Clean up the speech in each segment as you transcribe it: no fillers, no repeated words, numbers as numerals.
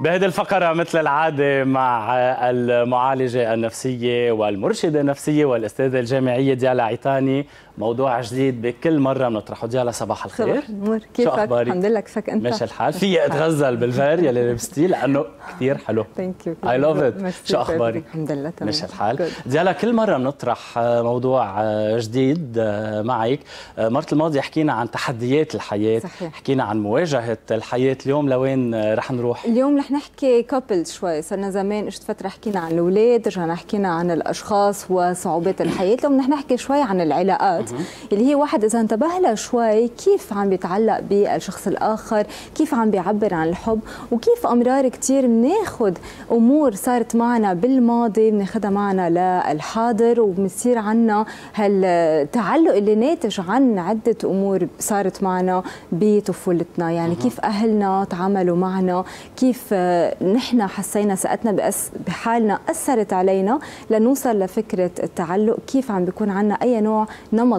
بهذه الفقرة مثل العادة مع المعالجة النفسية والمرشدة النفسية والأستاذة الجامعية ديالا عيتاني، موضوع جديد بكل مرة بنطرحه. ديالا صباح الخير. صباح النور، كيفك؟ شو أخبارك؟ الحمد لله، كيفك أنت؟ ماشي الحال، في أتغزل بالفير يلي لبستيه لأنه كثير حلو. ثانك يو، أي لاف إت. شو أخبارك؟ الحمد لله تمام، ماشي الحال. ديالا كل مرة بنطرح موضوع جديد معك. مرة الماضية حكينا عن تحديات الحياة، صحيح. حكينا عن مواجهة الحياة، اليوم لوين رح نروح؟ اليوم رح نحكي كابل شوي، صرنا زمان اجت فترة حكينا عن الأولاد، رجعنا حكينا عن الأشخاص وصعوبات الحياة، اليوم رح نحكي شوي عن العلاقات اللي هي واحد إذا انتبه لها شوي كيف عم بيتعلق بالشخص الآخر، كيف عم بيعبر عن الحب، وكيف أمرار كتير بناخد أمور صارت معنا بالماضي بناخدها معنا للحاضر، وبنصير عنا هالتعلق اللي ناتج عن عدة أمور صارت معنا بطفولتنا، يعني كيف أهلنا تعاملوا معنا، كيف نحن حسينا ثقتنا بحالنا أثرت علينا لنوصل لفكرة التعلق، كيف عم بيكون عنا أي نوع نمط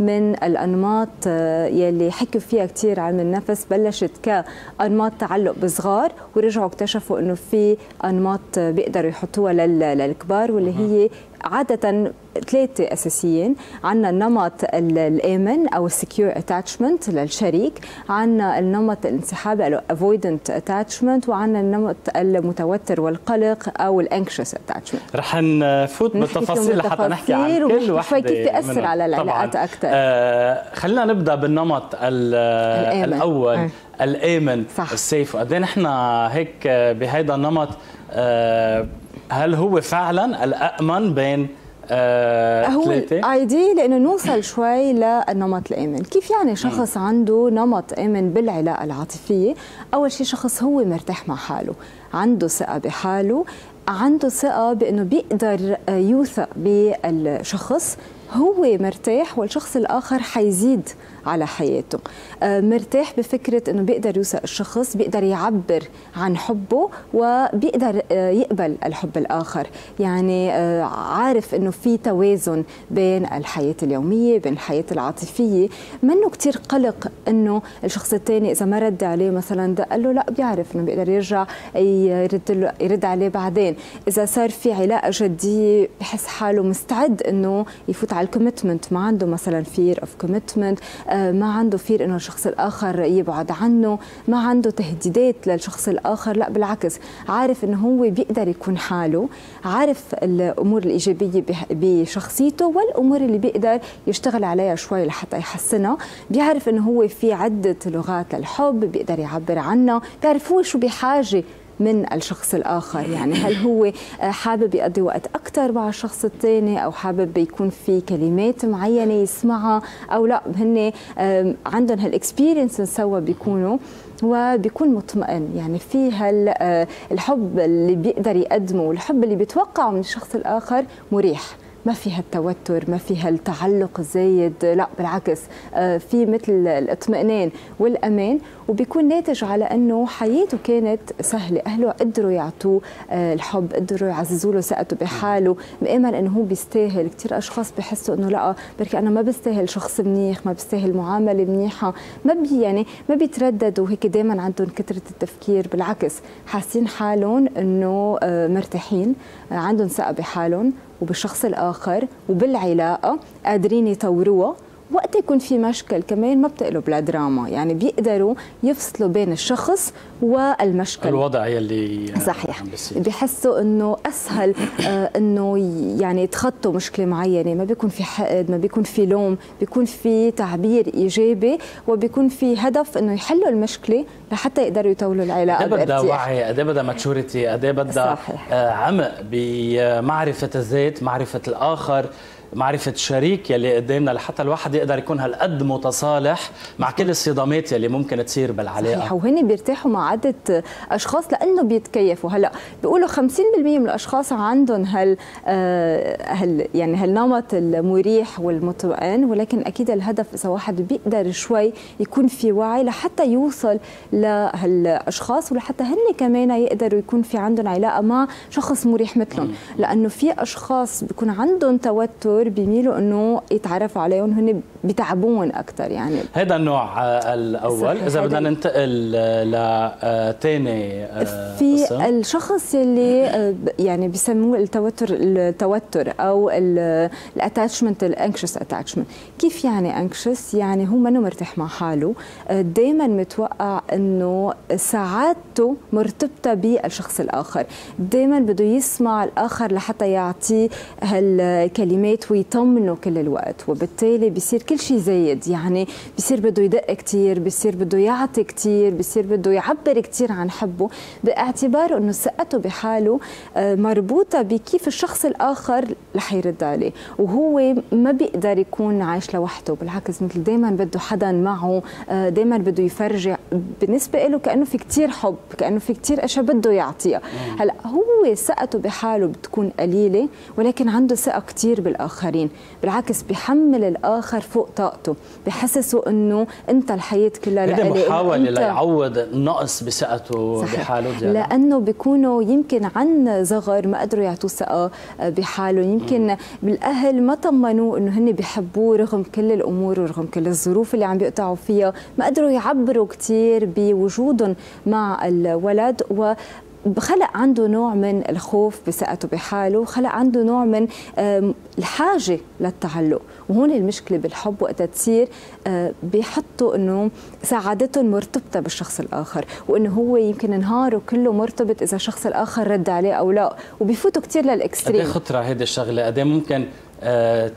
من الأنماط يلي حكوا فيها كثير علم النفس، بلشت كأنماط تعلق بصغار ورجعوا اكتشفوا إنه في أنماط بيقدروا يحطوها للكبار، واللي هي عادة ثلاثة أساسيين. عندنا النمط الآمن أو السكيور اتاتشمنت للشريك، عندنا النمط الانسحابي أو افويدنت اتاتشمنت، وعندنا النمط المتوتر والقلق أو الانكشس اتاتشمنت. رح نفوت بالتفاصيل لحتى نحكي عن كل وحدة كيف تأثر على العلاقات أكثر. خلينا نبدأ بالنمط الأول، الآمن، السيف. قد ايه نحن هيك بهذا النمط، هل هو فعلا الأأمن بين هو الايدي لانه نوصل شوي للنمط الامن. كيف يعني شخص عنده نمط امن بالعلاقه العاطفيه؟ اول شيء شخص هو مرتاح مع حاله، عنده ثقه بحاله، عنده ثقه بانه بيقدر يوثق بالشخص، هو مرتاح والشخص الآخر حيزيد على حياته. مرتاح بفكرة أنه بيقدر يوثق الشخص، بيقدر يعبر عن حبه وبيقدر يقبل الحب الآخر، يعني عارف أنه في توازن بين الحياة اليومية بين الحياة العاطفية، منه كتير قلق أنه الشخص الثاني إذا ما رد عليه مثلا دق له، لا بيعرف أنه بيقدر يرجع يرد عليه بعدين. إذا صار في علاقة جدية بحس حاله مستعد أنه يفوت على الكوميتمنت، ما عنده مثلا فير اوف كوميتمنت، ما عنده فير انه الشخص الاخر يبعد عنه، ما عنده تهديدات للشخص الاخر، لا بالعكس عارف انه هو بيقدر يكون حاله، عارف الامور الايجابيه بشخصيته والامور اللي بيقدر يشتغل عليها شوي لحتى يحسنها، بيعرف انه هو في عده لغات للحب بيقدر يعبر عنها، بيعرف هو شو بحاجه من الشخص الآخر، يعني هل هو حابب يقضي وقت أكثر مع الشخص الثاني أو حابب يكون في كلمات معينة يسمعها أو لا، هن عندهم هالإكسبيرينس سوا بيكونوا وبيكون مطمئن، يعني في هالحب اللي بيقدر يقدمه والحب اللي بيتوقعه من الشخص الآخر مريح، ما فيها التوتر، ما فيها التعلق الزايد، لا بالعكس في مثل الاطمئنان والامان، وبيكون ناتج على انه حياته كانت سهله، اهله قدروا يعطوه الحب، قدروا يعززوا له ثقته بحاله، مآمن انه هو بيستاهل. كثير اشخاص بحسوا انه لا بركي انا ما بستاهل شخص منيح، ما بستاهل معامله منيحه، ما بيترددوا هيك، دائما عندهم كثره التفكير، بالعكس حاسين حالهم انه مرتاحين، عندهم ثقه بحالهم وبالشخص الآخر وبالعلاقة، قادرين يطوروها. وقت يكون في مشكل كمان ما بتقلب لدراما، يعني بيقدروا يفصلوا بين الشخص والمشكل، الوضع يلي صحيح بحسوا انه اسهل انه يعني يتخطوا مشكله معينه، ما بيكون في حقد، ما بيكون في لوم، بيكون في تعبير ايجابي وبيكون في هدف انه يحلوا المشكله لحتى يقدروا يطولوا العلاقه. قد ايه بدها وعي، قد ايه بدها ماتشوريتي، قد ايه بدها عمق بمعرفه الذات، معرفه الاخر، معرفة الشريك يلي قدامنا، لحتى الواحد يقدر يكون هالقد متصالح مع كل الصدمات يلي ممكن تصير بالعلاقة. صحيح، وهن بيرتاحوا مع عدة أشخاص لأنه بيتكيفوا. هلا بيقولوا 50% من الأشخاص عندهم يعني هالنمط المريح والمطمئن، ولكن أكيد الهدف إذا واحد بيقدر شوي يكون في وعي لحتى يوصل لهالأشخاص، ولحتى هن كمان يقدروا يكون في عندهم علاقة مع شخص مريح مثلهم، لأنه في أشخاص بيكون عندهم توتر الدكتور بيميلوا انه يتعرفوا عليهم، هن بتعبون اكثر يعني. هذا النوع الاول. اذا بدنا ننتقل لثاني في قسم. الشخص اللي يعني بسموه التوتر او الاتاتشمنت، الانكشس اتاتشمنت. كيف يعني انكشس؟ يعني هو منه مرتاح مع حاله، دائما متوقع انه سعادته مرتبطه بالشخص الاخر، دائما بده يسمع الاخر لحتى يعطيه هالكلمات ويطمنه كل الوقت، وبالتالي بصير كل شيء زايد، يعني بصير بده يدق كثير، بصير بده يعطي كثير، بصير بده يعبر كثير عن حبه، باعتباره انه ثقته بحاله مربوطه بكيف الشخص الاخر رح يرد عليه، وهو ما بيقدر يكون عايش لوحده، بالعكس مثل دائما بده حدا معه، دائما بده يفرجي، بالنسبه له كانه في كثير حب، كانه في كثير اشياء بده يعطيها. هلا هو ثقته بحاله بتكون قليله، ولكن عنده ثقه كثير بالاخرين، بالعكس بحمل الاخر فوق طاقته، بحسسه انه انت الحياه كلها لإلي. هذا محاوله ليعوض نقص بثقته بحاله زيادة، لانه بيكونوا يمكن عن صغر ما قدروا يعطوه ثقه بحاله، يمكن بالاهل ما طمنوه انه هن بيحبوه رغم كل الامور ورغم كل الظروف اللي عم بيقطعوا فيها، ما قدروا يعبروا كثير بوجودهم مع الولد، و خلق عنده نوع من الخوف بثقته بحاله، وخلق عنده نوع من الحاجة للتعلق. وهون المشكلة بالحب وقتها تصير، بيحطوا انه سعادتهم مرتبطة بالشخص الآخر، وانه هو يمكن نهاره كله مرتبط إذا الشخص الآخر رد عليه أو لا، وبيفوتوا كثير للإكستريم. قد خطرة هيدي الشغلة، قد ممكن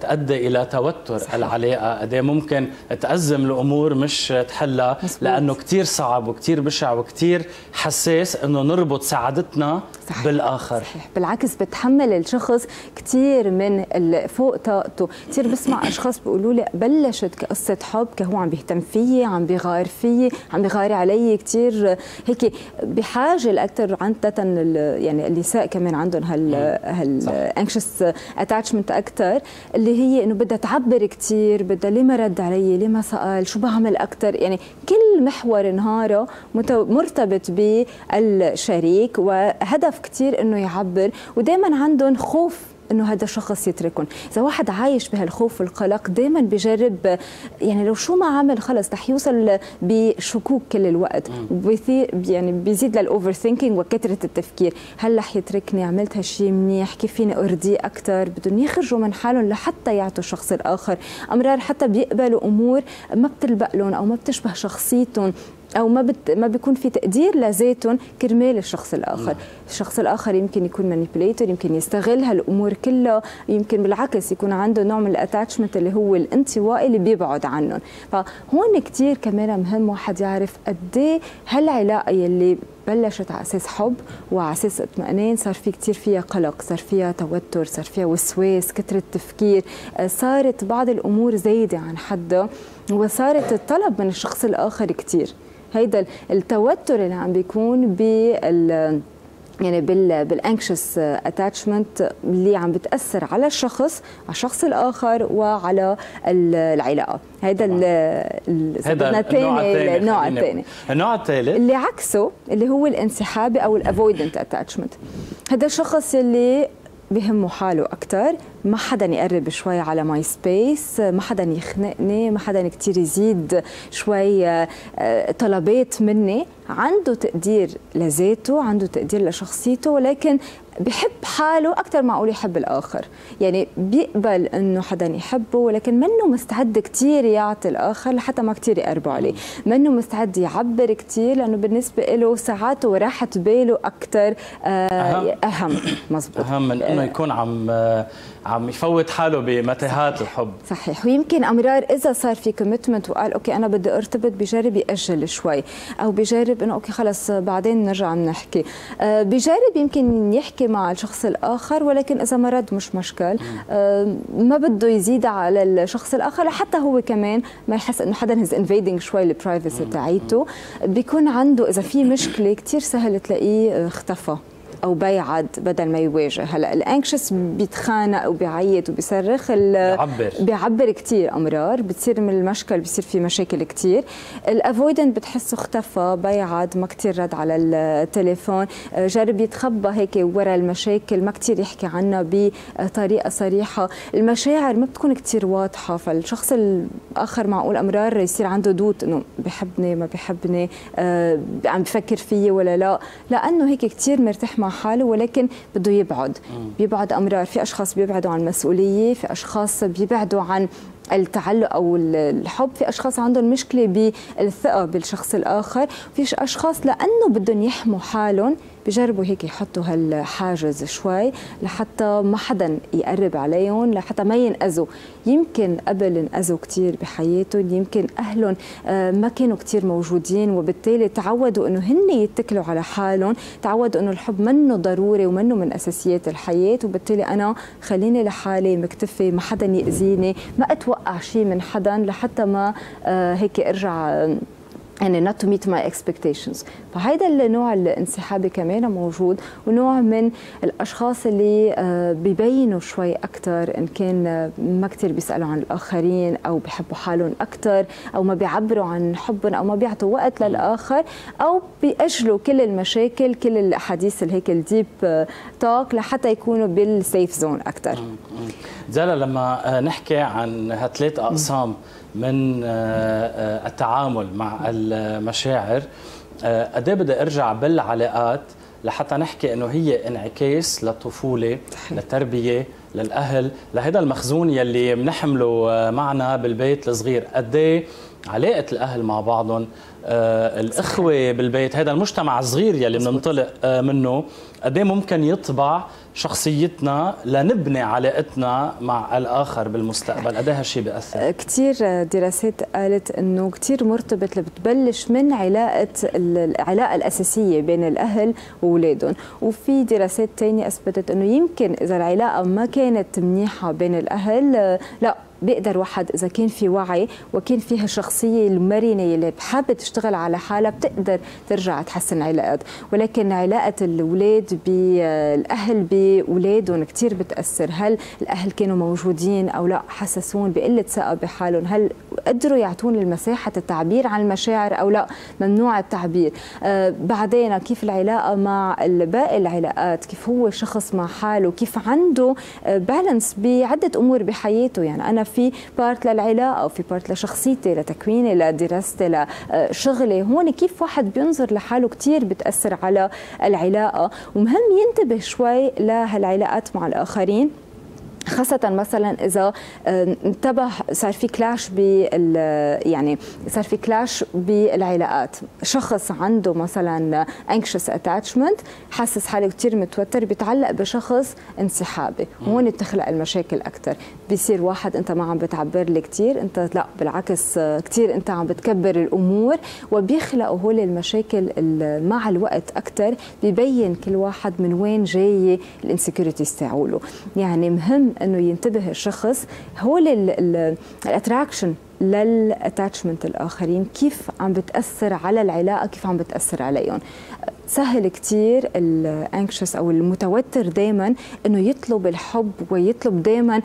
تؤدي إلى توتر العلاقة، قد ممكن تأزم الأمور مش تحلها، لأنه كتير صعب وكتير بشع وكتير حساس أنه نربط سعادتنا صحيح بالآخر. صحيح. بالعكس بتحمل الشخص كتير من فوق طاقته، كتير بسمع أشخاص بيقولوا لي بلشت كقصة حب، كهو عم بيهتم فيي، عم بيغار فيي، عم بيغار علي كتير، هيك بحاجة لأكثر عادة يعني النساء كمان عندهم هالانكشس اتاتشمنت أكثر، اللي هي انه بدها تعبر كثير، بدها ليه ما رد علي، ليه ما سال، شو بعمل اكثر، يعني كل محور نهاره مرتبط بالشريك، وهدف كثير انه يعبر، ودائما عندهم خوف انه هذا الشخص يتركهم. اذا واحد عايش بهالخوف والقلق دائما بجرب، يعني لو شو ما عمل خلص رح يوصل بشكوك كل الوقت، يعني بيزيد للاوفر ثينكينج وكثره التفكير، هل رح يتركني، عملت هالشيء منيح، كيف فيني ارضيه اكثر، بدهم يخرجوا من حالهم لحتى يعطوا الشخص الاخر. امرار حتى بيقبلوا امور ما بتلبق لهم او ما بتشبه شخصيتهم، أو ما بيكون في تقدير لذاتهم كرمال الشخص الآخر. الشخص الآخر يمكن يكون مانيبيوليتور، يمكن يستغل هالأمور كلها، يمكن بالعكس يكون عنده نوع من الاتاتشمنت اللي هو الانطوائي اللي بيبعد عنهم. فهون كتير كمان مهم واحد يعرف قديه هالعلاقة اللي بلشت على أساس حب وعلى أساس اطمئنان صار في كتير فيها قلق، صار فيها توتر، صار فيها وسواس، كثرة تفكير، صارت بعض الأمور زايدة عن حدها، وصارت الطلب من الشخص الآخر كتير. هيدا التوتر اللي عم بيكون يعني بالانكشس اتاتشمنت اللي عم بتاثر على الشخص، على الشخص الاخر، وعلى العلاقه. هيدا النوع الثاني. النوع الثالث اللي عكسه اللي هو الانسحابي او الافويدنت اتاتشمنت. هذا الشخص اللي بهمه حاله اكثر، ما حدا يقرب شوي على ماي سبيس، ما حدا يخنقني، ما حدا كثير يزيد شوي طلبات مني، عنده تقدير لذاته، عنده تقدير لشخصيته، ولكن بحب حاله اكثر ما اقول يحب الاخر، يعني بيقبل انه حدا يحبه، ولكن منه مستعد كثير يعطي الاخر لحتى ما كثير يقربوا عليه، منه مستعد يعبر كثير، لانه بالنسبه له ساعاته وراحه باله اكثر اهم. مزبوط، اهم من انه يكون عم يفوت حاله بمتاهات الحب. صحيح. ويمكن امرار اذا صار في كوميتمنت وقال اوكي انا بدي ارتبط، بجرب ياجل شوي، او بجرب انه اوكي خلص بعدين نرجع بنحكي، بجرب يمكن يحكي مع الشخص الاخر، ولكن اذا ما رد مش مشكل، ما بده يزيد على الشخص الاخر حتى هو كمان ما يحس انه حدا هيز انفيدينج شوي البرايفسي تاعيته. بيكون عنده اذا في مشكله كثير سهل تلاقيه اختفى، او بيعد بدل ما يواجه. هلا الانكشس بيتخانق او بيعيط وبيصرخ، بيعبر كثير امرار، بتصير من المشكل، بيصير في مشاكل كثير. الافويدنت بتحسه اختفى، بيعد، ما كثير رد على التليفون، جرب يتخبى هيك ورا المشاكل، ما كثير يحكي عنها بطريقه صريحه، المشاعر ما بتكون كثير واضحه، فالشخص الاخر معقول امرار يصير عنده دوت انه بحبني ما بحبني، عم بفكر فيي ولا لا، لانه هيك كثير مرتاح مع حاله ولكن بده يبعد. بيبعد امرار، في اشخاص بيبعدوا عن المسؤوليه، في اشخاص بيبعدوا عن التعلق او الحب، في اشخاص عندهم مشكله بالثقه بالشخص الاخر، في اشخاص لانه بدهم يحموا حالهم بجربوا هيك يحطوا هالحاجز شوي لحتى ما حدا يقرب عليهم، لحتى ما ينأذوا. يمكن قبل انأذوا كثير بحياتهم، يمكن اهلهم ما كانوا كثير موجودين، وبالتالي تعودوا انه هن يتكلوا على حالهم، تعودوا انه الحب منه ضروري ومنه من اساسيات الحياه، وبالتالي انا خليني لحالي مكتفي، ما حدا يأذيني، ما اتوقع شيء من حدا لحتى ما هيك ارجع يعني not to meet my expectations. فهيدا النوع الانسحابي كمان موجود، ونوع من الاشخاص اللي ببينوا شوي اكثر ان كان ما كثير بيسالوا عن الاخرين او بحبوا حالهم اكثر او ما بيعبروا عن حبهم او ما بيعطوا وقت للاخر او بيأجلوا كل المشاكل، كل الاحاديث اللي هيك الديب توك لحتى يكونوا بالسيف زون اكثر. ديالا، لما نحكي عن هالثلاث اقسام من التعامل مع المشاعر، قد ايه بدي ارجع بالعلاقات لحتى نحكي انه هي انعكاس للطفوله، للتربيه، للاهل، لهذا المخزون يلي بنحمله معنا بالبيت الصغير، قد ايه علاقه الاهل مع بعضهم، الاخوه بالبيت، هذا المجتمع الصغير يلي بننطلق منه، قد ايه ممكن يطبع شخصيتنا لنبني علاقتنا مع الاخر بالمستقبل، قد ايه هالشيء بيأثر؟ كثير دراسات قالت انه كثير مرتبط، بتبلش من العلاقه الاساسيه بين الاهل واولادهم، وفي دراسات ثانيه اثبتت انه يمكن اذا العلاقه ما كانت منيحه بين الاهل، لا بيقدر واحد اذا كان في وعي وكان فيها الشخصيه المرنه اللي حابه تشتغل على حالها بتقدر ترجع تحسن علاقات، ولكن علاقه الاولاد بالاهل باولادهم كثير بتاثر. هل الاهل كانوا موجودين او لا، حسسون بقله ثقه بحالهم، هل قدروا يعطون المساحه التعبير عن المشاعر او لا، ممنوع التعبير. بعدين كيف العلاقه مع باقي العلاقات، كيف هو شخص مع حاله، كيف عنده بالانس بعده امور بحياته، يعني انا في بارت للعلاقه وفي بارت لشخصيتي، لتكويني، لدراستي، لشغلي، هون كيف واحد بينظر لحاله كثير بتاثر على العلاقه، ومهم ينتبه شوي لهالعلاقات مع الاخرين، خاصة مثلا إذا انتبه صار في كلاش يعني صار في كلاش بالعلاقات، شخص عنده مثلا anxious attachment، حاسس حاله كثير متوتر، بيتعلق بشخص انسحابي، هون بتخلق المشاكل أكثر، بيصير واحد أنت ما عم بتعبر لي كثير، أنت لا بالعكس كثير أنت عم بتكبر الأمور، وبيخلقوا هول المشاكل مع الوقت أكثر، ببين كل واحد من وين جاي الانسكيورتيز تاعوله، يعني مهم انه ينتبه الشخص هو الاتراكشن للاتاتشمنت الاخرين، كيف عم بتاثر على العلاقه، كيف عم بتاثر عليهم. سهل كثير الانكشس او المتوتر دائما انه يطلب الحب ويطلب دائما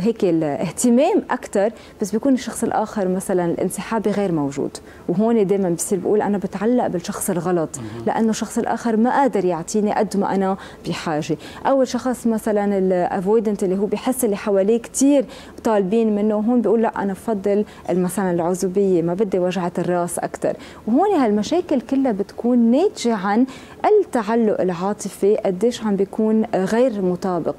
هيك الاهتمام اكثر، بس بيكون الشخص الاخر مثلا الانسحابي غير موجود، وهون دائما بصير بقول انا بتعلق بالشخص الغلط لانه الشخص الاخر ما قادر يعطيني قد ما انا بحاجه، او الشخص مثلا الافويدنت اللي هو بحس اللي حواليه كثير طالبين منه، هون بيقول لا انا بفضل مثلا العزوبيه، ما بدي وجعه الراس اكثر، وهون هالمشاكل كلها بتكون ناتجه عن التعلق العاطفي قديش عم بيكون غير مطابق.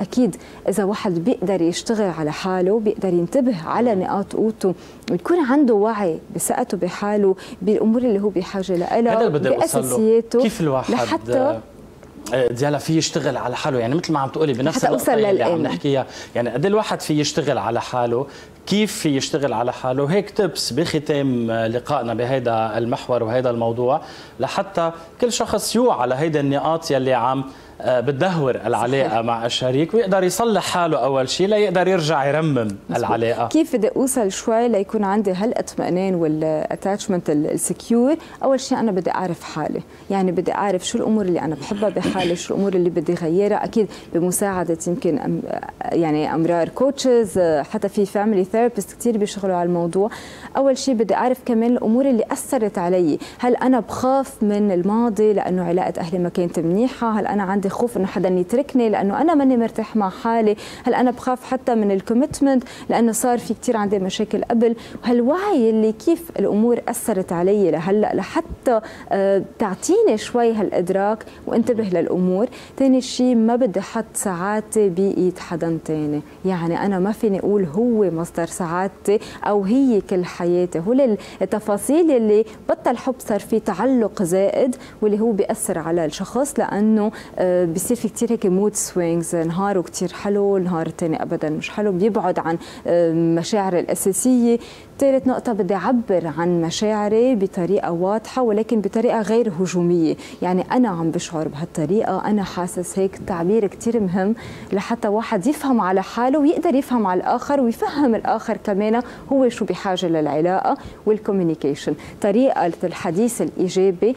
اكيد اذا واحد بيقدر يشتغل على حاله، بيقدر ينتبه على نقاط قوته ويكون عنده وعي بثقته بحاله، بالامور اللي هو بحاجه لها، باساسياته، كيف الواحد لحتى ديالا في يشتغل على حاله، يعني مثل ما عم تقولي بنفس النقطة اللي عم نحكيها، يعني قد الواحد في يشتغل على حاله، كيف في يشتغل على حاله، هيك تبس بختام لقائنا بهيدا المحور وهيدا الموضوع، لحتى كل شخص يوعى لهيدا النقاط يلي عم بتدهور العلاقه مع الشريك ويقدر يصلح حاله اول شيء ليقدر يرجع يرمم العلاقه. كيف بدي اوصل شوي ليكون عندي هالاطمئنان والاتاتشمنت السكيور؟ اول شيء انا بدي اعرف حالي، يعني بدي اعرف شو الامور اللي انا بحبها بحالي، شو الامور اللي بدي اغيرها، اكيد بمساعده يمكن يعني امرار كوتشز، حتى في فاميلي ثيرابيست كثير بيشتغلوا على الموضوع. اول شيء بدي اعرف كمان الامور اللي اثرت علي، هل انا بخاف من الماضي لانه علاقه اهلي ما كانت منيحه، هل انا عندي خوف انه حدا يتركني لانه انا ماني مرتاح مع حالي، هل انا بخاف حتى من الكوميتمنت لانه صار في كثير عندي مشاكل قبل، وهالوعي اللي كيف الامور اثرت علي لهلا لحتى تعطيني شوي هالادراك وانتبه للامور. ثاني شيء ما بدي احط سعادتي بايد حدا ثاني، يعني انا ما فيني اقول هو مصدر سعادتي او هي كل حياتي، هول التفاصيل اللي بطل حب صار في تعلق زائد واللي هو بياثر على الشخص لانه بصير في كثير هيك مود سوينجز، نهار وكثير حلو، نهار ثاني ابدا مش حلو، بيبعد عن مشاعري الاساسيه. ثالث نقطه بدي اعبر عن مشاعري بطريقه واضحه ولكن بطريقه غير هجوميه، يعني انا عم بشعر بهالطريقه، انا حاسس هيك، التعبير كثير مهم لحتى واحد يفهم على حاله ويقدر يفهم على الاخر ويفهم الاخر كمان هو شو بحاجه للعلاقه. والكوميونيكيشن، طريقه الحديث الايجابي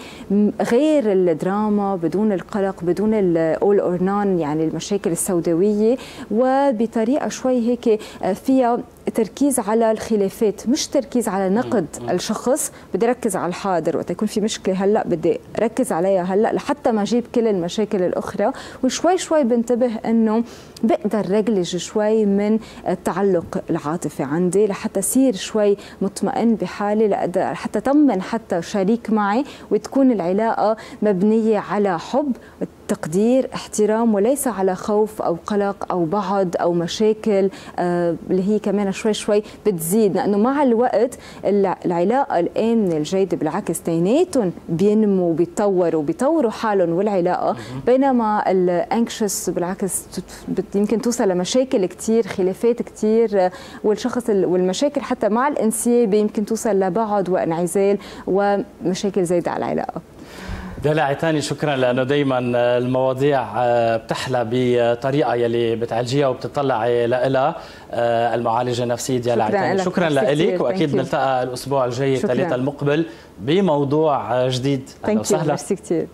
غير الدراما، بدون القلق، بدون الاول اور نان يعني المشاكل السوداويه، وبطريقه شوي هيك فيها تركيز على الخلافات مش تركيز على نقد الشخص. بدي ركز على الحاضر، وقت يكون في مشكله هلا بدي ركز عليها هلا لحتى ما اجيب كل المشاكل الاخرى، وشوي شوي بنتبه انه بقدر رجلج شوي من التعلق العاطفي عندي لحتى صير شوي مطمئن بحالي، لحتى طمن حتى شريك معي، وتكون العلاقه مبنيه على حب، تقدير، احترام، وليس على خوف أو قلق أو بعد أو مشاكل اللي هي كمان شوي شوي بتزيد، لأنه مع الوقت العلاقة الآمنة الجيدة بالعكس تيناتهم بينموا وبيتطوروا حالهم والعلاقة، بينما الانكشس بالعكس يمكن توصل لمشاكل كتير، خلافات كتير، والشخص والمشاكل حتى مع الانسيابة يمكن توصل لبعد وانعزال ومشاكل زايدة على العلاقة. ديالا عيتاني شكرا، لانه دائما المواضيع بتحلى بطريقه يلي بتعالجيها وبتطلعي لها المعالجه النفسيه ديالا عيتاني. شكرا لك، واكيد نلتقى الاسبوع الجاي الثلاثاء المقبل بموضوع جديد. اهلا وسهلا.